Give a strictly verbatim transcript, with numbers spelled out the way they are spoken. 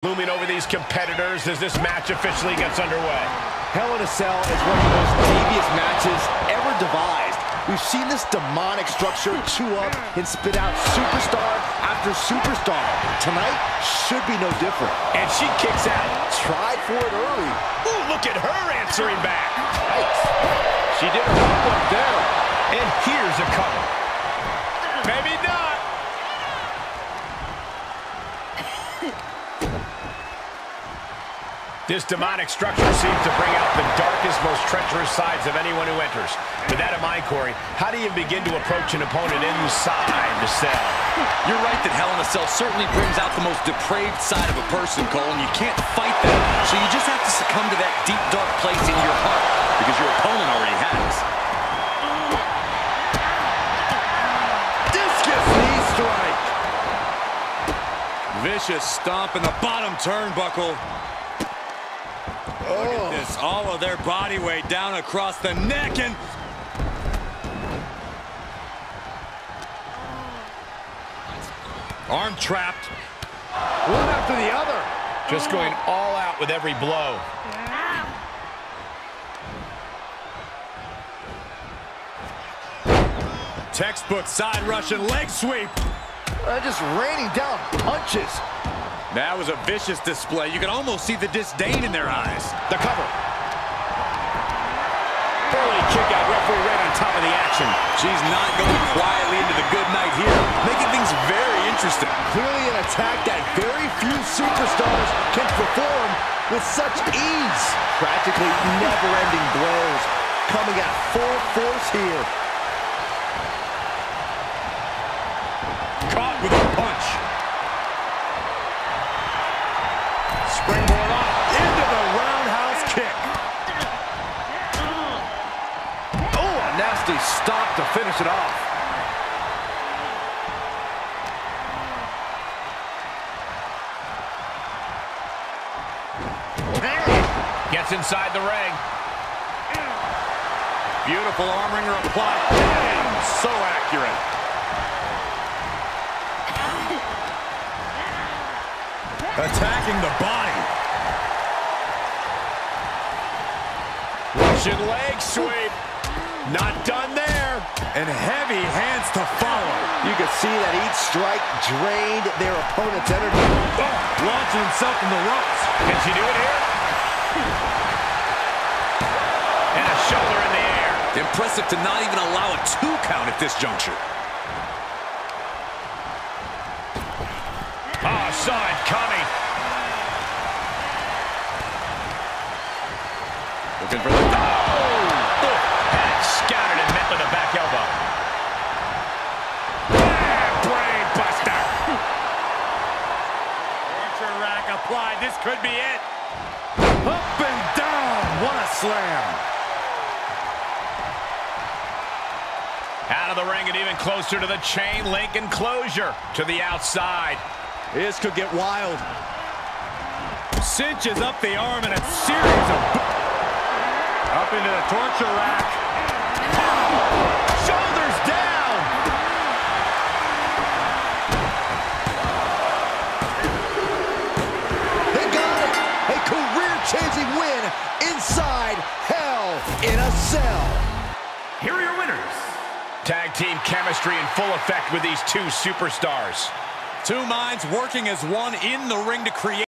Looming over these competitors as this match officially gets underway. Hell in a Cell is one of the most devious matches ever devised. We've seen this demonic structure chew up and spit out superstar after superstar. Tonight should be no different. And she kicks out. Tried for it early. Ooh, look at her answering back. Nice. She did a good one there. And here's a cover. Maybe not. This demonic structure seems to bring out the darkest, most treacherous sides of anyone who enters. With that in mind, Corey, how do you begin to approach an opponent inside the cell? You're right that Hell in a Cell certainly brings out the most depraved side of a person, Cole, and you can't fight that. So you just have to succumb to that deep, dark place in your heart because your opponent already has. Discus knee strike. Vicious stomp in the bottom turnbuckle. Look at this, all of their body weight down across the neck and... arm trapped. One after the other. Just going all out with every blow. Yeah. Textbook side Russian leg sweep. Uh, just raining down punches. That was a vicious display. You can almost see the disdain in their eyes. The cover. Early kick out. Referee right on top of the action. She's not going quietly into the good night here, making things very interesting. Clearly an attack that very few superstars can perform with such ease. Practically never-ending blows coming at full force here. Caught with a punch. Springboard off into the roundhouse kick. Oh, a nasty stop to finish it off. Gets inside the ring. Beautiful arm ringer applied. Dang, so accurate. Attacking the body. Russian leg sweep. Not done there. And heavy hands to follow. You can see that each strike drained their opponent's energy. Oh, launching himself in the ropes. Can she do it here? And a shoulder in the air. Impressive to not even allow a two count at this juncture. Oh, saw it coming. Looking for the... oh! Oh! That scattered and met with a back elbow. Yeah, brain buster. Archer rack applied. This could be it. Up and down. What a slam. Out of the ring and even closer to the chain link enclosure. To the outside. This could get wild. Cinches up the arm in a series of... up into the torture rack. Oh! Shoulders down! They got it! A career-changing win inside Hell in a Cell. Here are your winners. Tag team chemistry in full effect with these two superstars. Two minds working as one in the ring to create